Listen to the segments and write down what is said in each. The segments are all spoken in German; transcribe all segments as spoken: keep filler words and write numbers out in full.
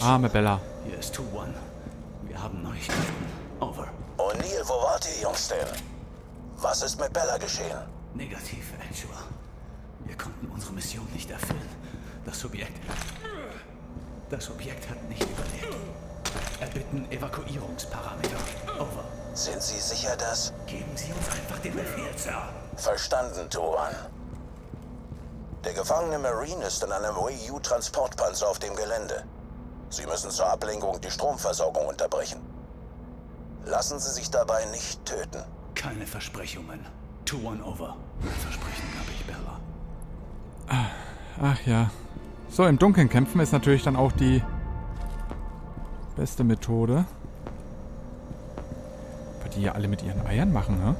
Arme Bella. Hier ist zwei eins. Wir haben Neuigkeiten. Over. O'Neill, wo wart ihr, Jungs denn? Was ist mit Bella geschehen? Negativ, Angel. Wir konnten unsere Mission nicht erfüllen. Das Objekt... Das Objekt hat nicht überlebt. Erbitten Evakuierungsparameter. Over. Sind Sie sicher, dass... Geben Sie uns einfach den Befehl, Sir. Verstanden, Tuan. Der gefangene Marine ist in einem W U-Transportpanzer auf dem Gelände. Sie müssen zur Ablenkung die Stromversorgung unterbrechen. Lassen Sie sich dabei nicht töten. Keine Versprechungen. Tuan, over. Ein Versprechen habe ich, Bella. Ach, ach ja. So, im Dunkeln kämpfen ist natürlich dann auch die beste Methode. Was die ja alle mit ihren Eiern machen, ne?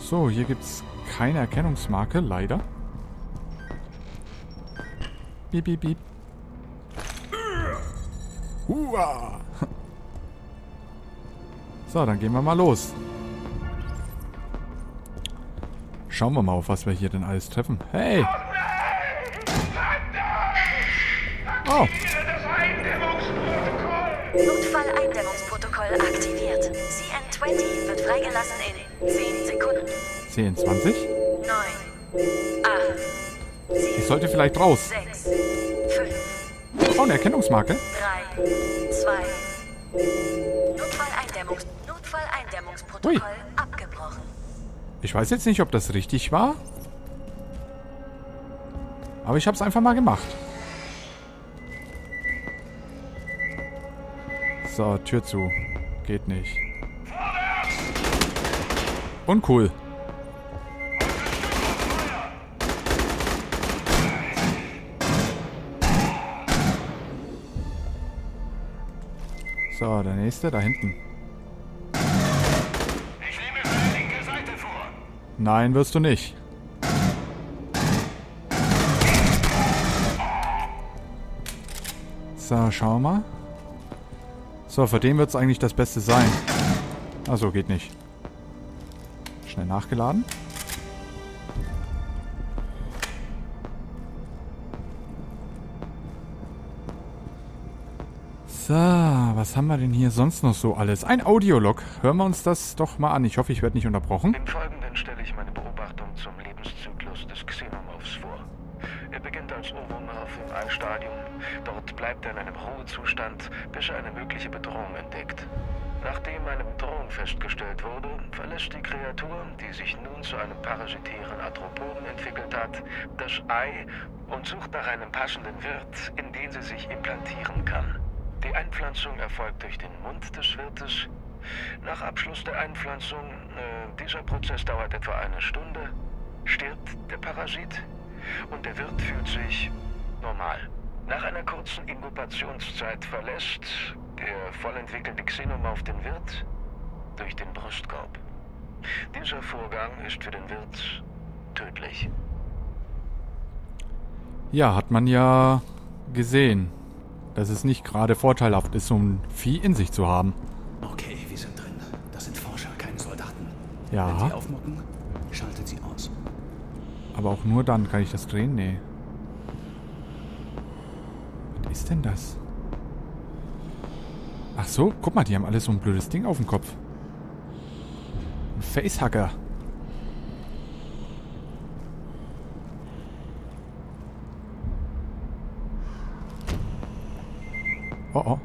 So, hier gibt es keine Erkennungsmarke, leider. Bip, bip, bip. Hua! So, dann gehen wir mal los. Schauen wir mal, auf was wir hier denn alles treffen. Hey! Oh! Notfall-Eindämmungsprotokoll aktiviert. C N zwanzig wird freigelassen in zehn Sekunden. C N zwanzig? neun, acht, sieben, ich sollte vielleicht raus. sechs, fünf, oh, eine Erkennungsmarke. drei, zwei, Notfall-Eindämmungs- Notfall-Eindämmungsprotokoll Ui. abgebrochen. Ich weiß jetzt nicht, ob das richtig war. Aber ich habe es einfach mal gemacht. So, Tür zu. Geht nicht. Uncool. So, der nächste da hinten. Ich nehme die linke Seite vor. Nein, wirst du nicht. So, schau mal. So, für den wird es eigentlich das Beste sein. Achso, geht nicht. Schnell nachgeladen. So, was haben wir denn hier sonst noch so alles? Ein Audiolog. Hören wir uns das doch mal an. Ich hoffe, ich werde nicht unterbrochen. Im Folgenden stelle ich meine Beobachtung zum Lebenszyklus des Xenomorphs vor. Er beginnt als Ovomorph im Eistadium. Dort bleibt er in einem Ruhezustand, bis er eine mögliche Bedrohung entdeckt. Nachdem eine Bedrohung festgestellt wurde, verlässt die Kreatur, die sich nun zu einem parasitären Atropoden entwickelt hat, das Ei und sucht nach einem passenden Wirt, in den sie sich implantieren kann. Die Einpflanzung erfolgt durch den Mund des Wirtes. Nach Abschluss der Einpflanzung, äh, dieser Prozess dauert etwa eine Stunde, stirbt der Parasit und der Wirt fühlt sich normal. Nach einer kurzen Inkubationszeit verlässt der vollentwickelte Xenomorph den Wirt durch den Brustkorb. Dieser Vorgang ist für den Wirt tödlich. Ja, hat man ja gesehen, dass es nicht gerade vorteilhaft ist, so ein Vieh in sich zu haben. Okay, wir sind drin. Das sind Forscher, keine Soldaten. Ja. Wenn sie aufmucken, schaltet sie aus. Aber auch nur dann kann ich das drehen? Nee. Was ist denn das? Ach so, guck mal, die haben alle so ein blödes Ding auf dem Kopf. Ein Facehugger. Oh oh.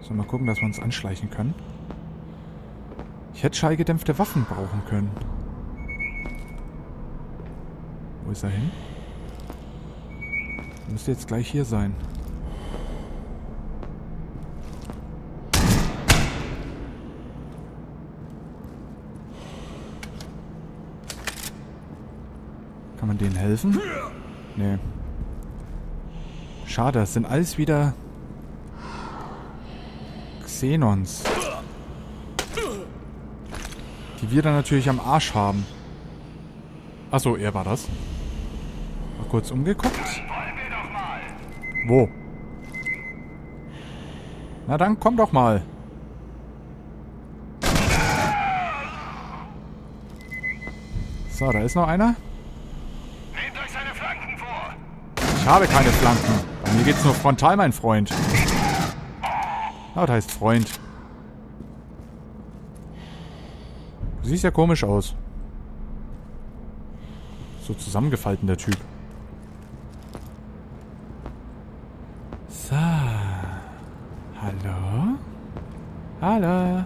So, mal gucken, dass wir uns anschleichen können. Ich hätte schallgedämpfte Waffen brauchen können. Wo ist er hin? Müsste jetzt gleich hier sein. Kann man denen helfen? Nee. Schade, das sind alles wieder Xenons. Die wir dann natürlich am Arsch haben. Achso, er war das. Mal kurz umgeguckt. Wo? Na dann, komm doch mal. So, da ist noch einer. habe keine Flanken. Bei mir geht's nur frontal, mein Freund. Ah, das heißt Freund. Du siehst ja komisch aus. So zusammengefalten, der Typ. So. Hallo? Hallo?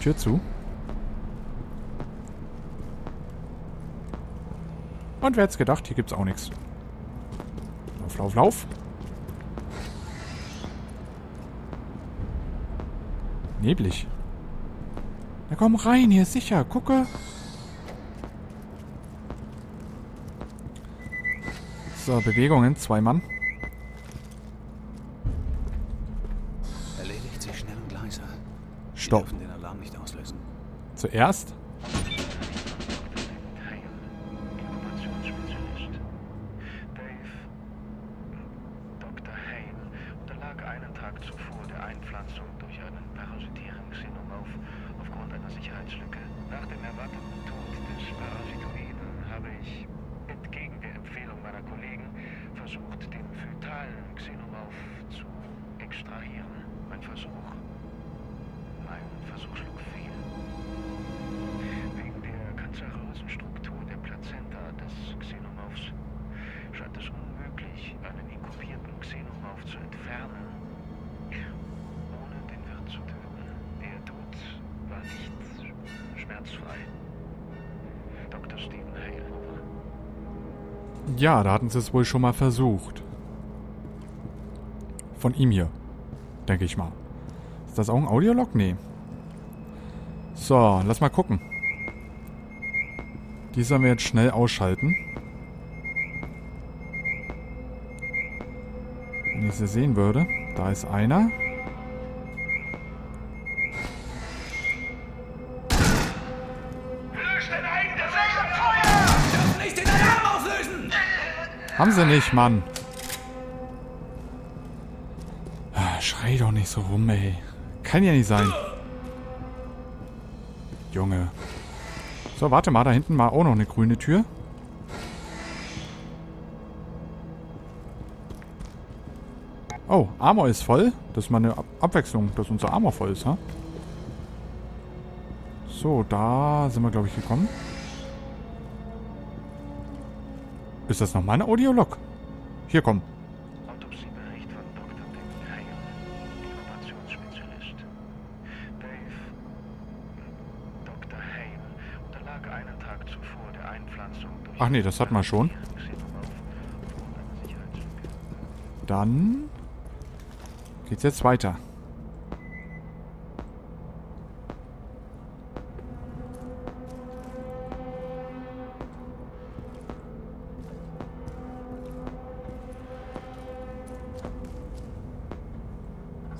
Tür zu. Und wer hätte es gedacht, hier gibt's auch nichts. Lauf, lauf, lauf. Neblig. Na komm rein, hier ist sicher. Gucke. So, Bewegungen, zwei Mann. Erledigt sich schnell und leise. Stopp. Wir dürfen den Alarm nicht auslösen. Zuerst. Ja, da hatten sie es wohl schon mal versucht. Von ihm hier. Denke ich mal. Ist das auch ein Audiolog? Nee. So, lass mal gucken. Die sollen wir jetzt schnell ausschalten. Wenn ich sie sehen würde. Da ist einer. Haben sie nicht, Mann. Schrei doch nicht so rum, ey. Kann ja nicht sein. Junge. So, warte mal. Da hinten war auch noch eine grüne Tür. Oh, Armor ist voll. Das ist mal eine Ab- Abwechslung, dass unser Armor voll ist, ha? So, da sind wir, glaube ich, gekommen. Ist das nochmal ein Audiolog? Hier, komm. Autopsiebericht von Doktor Stephen Hale, Inkubationsspezialist. Dave, Doktor Hale unterlag einen Tag zuvor der Einpflanzung durch... Ach nee, das hatten wir schon. Dann geht's jetzt weiter.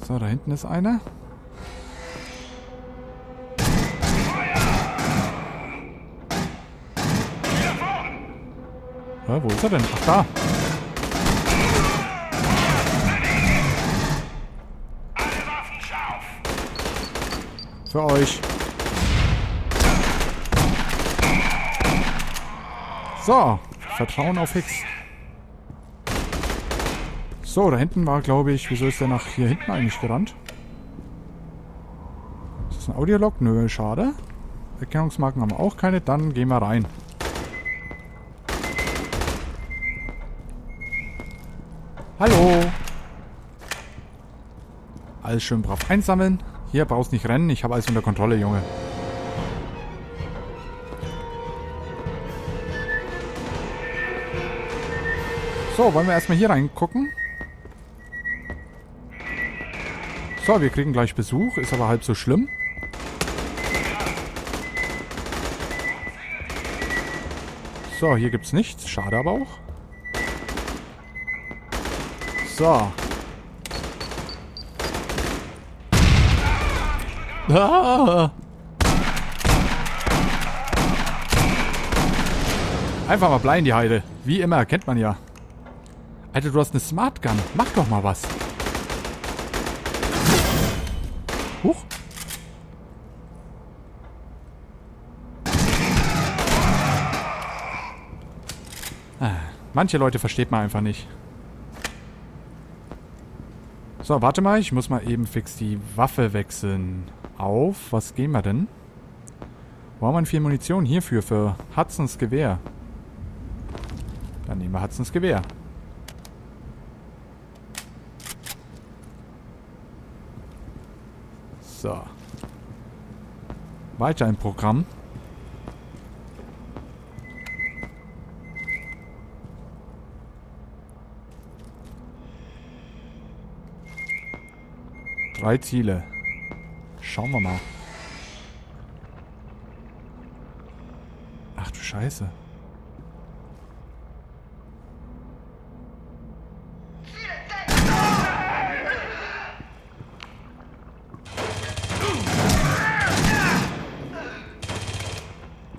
So, da hinten ist einer. Ja, wo ist er denn? Ach, da. Für euch. So, Vertrauen auf Hicks. So, da hinten war, glaube ich... Wieso ist der nach hier hinten eigentlich gerannt? Ist das ein Audiolog? Nö, schade. Erkennungsmarken haben wir auch keine. Dann gehen wir rein. Hallo. Alles schön brav einsammeln. Hier, brauchst nicht rennen. Ich habe alles unter Kontrolle, Junge. So, wollen wir erstmal hier reingucken? So, wir kriegen gleich Besuch. Ist aber halb so schlimm. So, hier gibt's nichts. Schade aber auch. So. Ah. Einfach mal bleiben, die Heide. Wie immer, kennt man ja. Alter, du hast eine Smart Gun. Mach doch mal was. Huch. Ah. Manche Leute versteht man einfach nicht. So, warte mal. Ich muss mal eben fix die Waffe wechseln. Auf. Was gehen wir denn? Wo haben wir viel Munition hierfür? Für Hudsons Gewehr. Dann nehmen wir Hudsons Gewehr. So. Weiter im Programm. Drei Ziele. Schauen wir mal. Ach du Scheiße.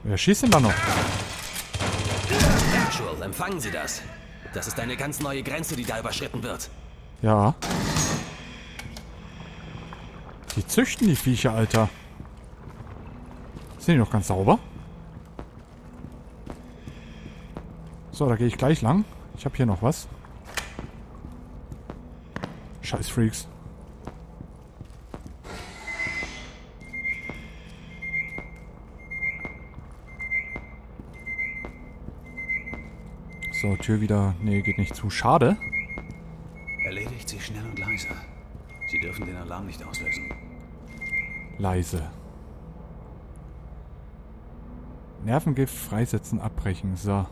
Wer schießt denn da noch? Actual, empfangen Sie das. Das ist eine ganz neue Grenze, die da überschritten wird. Ja. Die züchten die Viecher, Alter. Sind die noch ganz sauber? So, da gehe ich gleich lang. Ich habe hier noch was. Scheiß Freaks. So, Tür wieder. Nee, geht nicht zu. Schade. Erledigt sie schnell und leise. Sie dürfen den Alarm nicht auslösen. Leise. Nervengift freisetzen, abbrechen. So. Er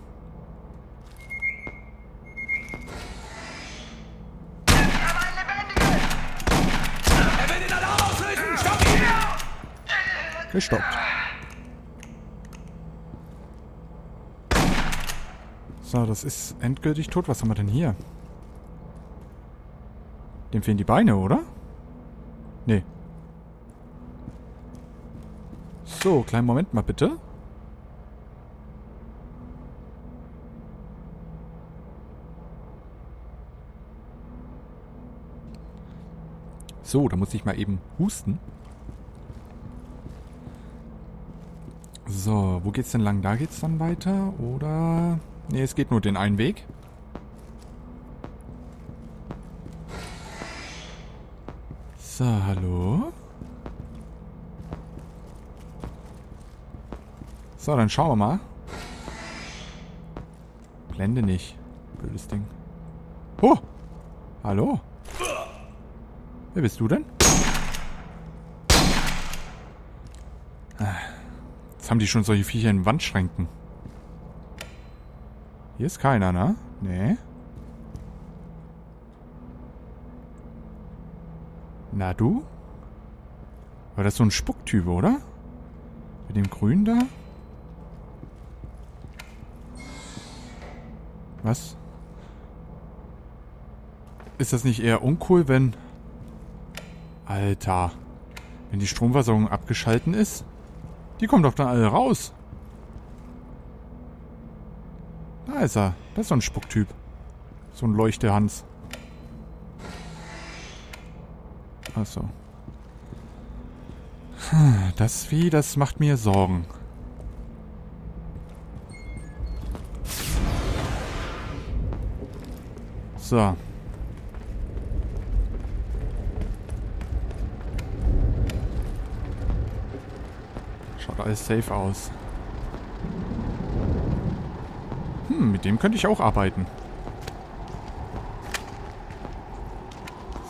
will den Alarm auslösen! Stopp ihn! Gestoppt. So, das ist endgültig tot. Was haben wir denn hier? Dem fehlen die Beine, oder? Nee. So, kleinen Moment mal bitte. So, da muss ich mal eben husten. So, wo geht's denn lang? Da geht's dann weiter, oder? Nee, es geht nur den einen Weg. So, hallo. So, dann schauen wir mal. Blende nicht. Blödes Ding. Oh! Hallo? Wer bist du denn? Jetzt haben die schon solche Viecher in Wandschränken. Hier ist keiner, ne? Nee. Na du? War das so ein Spucktyp, oder? Mit dem Grünen da? Was? Ist das nicht eher uncool, wenn... Alter. Wenn die Stromversorgung abgeschalten ist? Die kommen doch dann alle raus. Da ist er. Das ist so ein Spucktyp. So ein Leuchtehans. Achso. Das Vieh, das macht mir Sorgen. So. Schaut alles safe aus. Hm, mit dem könnte ich auch arbeiten.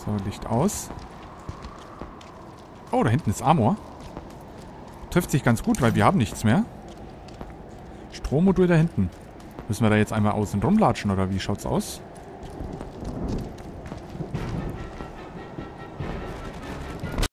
So, Licht aus. Oh, da hinten ist Amor. Trifft sich ganz gut, weil wir haben nichts mehr. Strommodul da hinten. Müssen wir da jetzt einmal außen rumlatschen, oder wie schaut's aus?